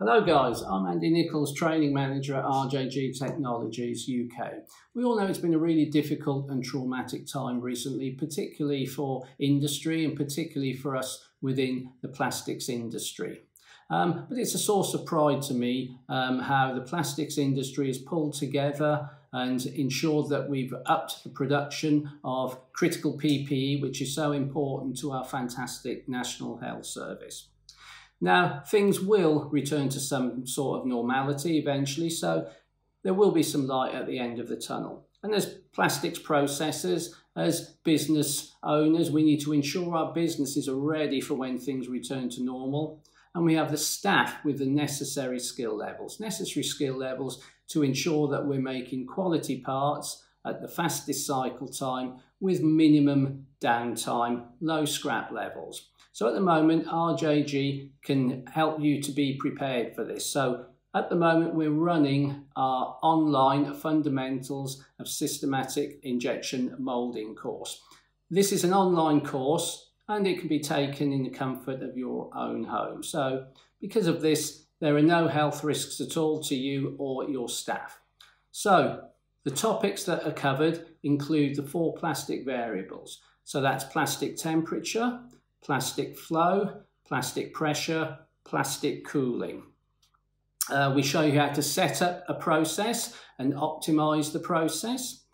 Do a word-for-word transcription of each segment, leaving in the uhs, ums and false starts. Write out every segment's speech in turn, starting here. Hello guys, I'm Andy Nicholls, Training Manager at R J G Technologies U K. We all know it's been a really difficult and traumatic time recently, particularly for industry and particularly for us within the plastics industry. Um, but it's a source of pride to me um, how the plastics industry is pulled together and ensured that we've upped the production of critical P P E, which is so important to our fantastic National Health Service. Now, things will return to some sort of normality eventually, so there will be some light at the end of the tunnel. And as plastics processors, as business owners, we need to ensure our businesses are ready for when things return to normal. And we have the staff with the necessary skill levels, necessary skill levels to ensure that we're making quality parts at the fastest cycle time with minimum downtime, low scrap levels. So at the moment, R J G can help you to be prepared for this. So at the moment, we're running our online Fundamentals of Systematic Injection Molding course. This is an online course, and it can be taken in the comfort of your own home. So because of this, there are no health risks at all to you or your staff. So the topics that are covered include the four plastic variables. So that's plastic temperature, plastic flow, plastic pressure, plastic cooling. Uh, we show you how to set up a process and optimize the process.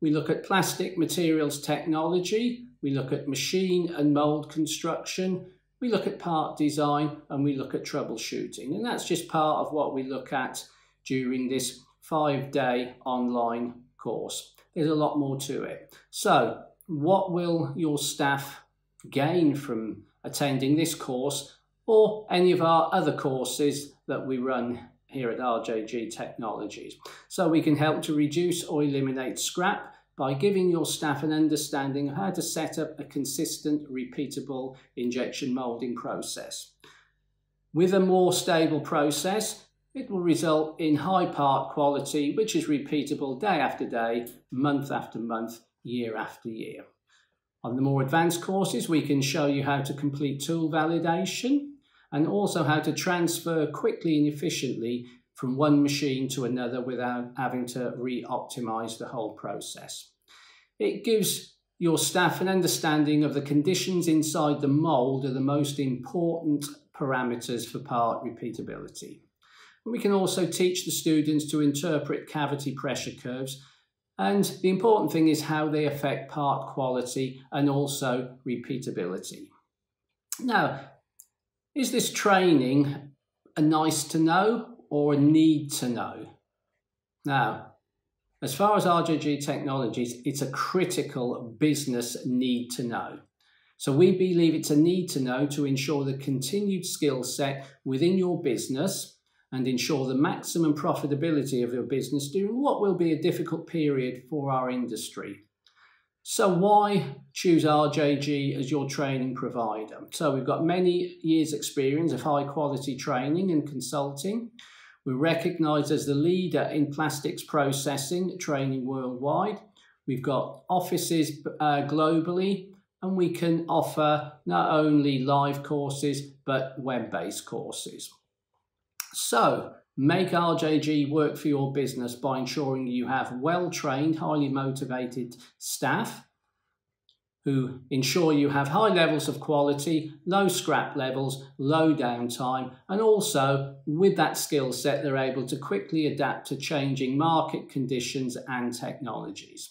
We look at plastic materials technology. We look at machine and mold construction, we look at part design, and we look at troubleshooting. And that's just part of what we look at during this five-day online course. There's a lot more to it. So what will your staff gain from attending this course or any of our other courses that we run here at R J G Technologies? So we can help to reduce or eliminate scrap by giving your staff an understanding of how to set up a consistent, repeatable injection molding process. With a more stable process, it will result in high part quality, which is repeatable day after day, month after month, year after year. On the more advanced courses, we can show you how to complete tool validation and also how to transfer quickly and efficiently from one machine to another without having to re-optimize the whole process. It gives your staff an understanding of the conditions inside the mold are the most important parameters for part repeatability. And we can also teach the students to interpret cavity pressure curves, and the important thing is how they affect part quality and also repeatability. Now, is this training a nice to know or a need to know? Now, as far as R J G Technologies, it's a critical business need to know. So we believe it's a need to know to ensure the continued skill set within your business and ensure the maximum profitability of your business during what will be a difficult period for our industry. So why choose R J G as your training provider? So we've got many years' experience of high quality training and consulting. We're recognised as the leader in plastics processing training worldwide. We've got offices uh, globally, and we can offer not only live courses, but web-based courses. So make R J G work for your business by ensuring you have well-trained, highly motivated staff who ensure you have high levels of quality, low scrap levels, low downtime, and also with that skill set, they're able to quickly adapt to changing market conditions and technologies.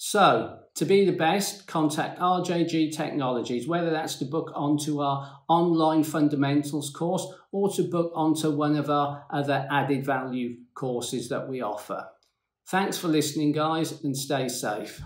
So to be the best, contact R J G Technologies, whether that's to book onto our online fundamentals course or to book onto one of our other added value courses that we offer. Thanks for listening, guys, and stay safe.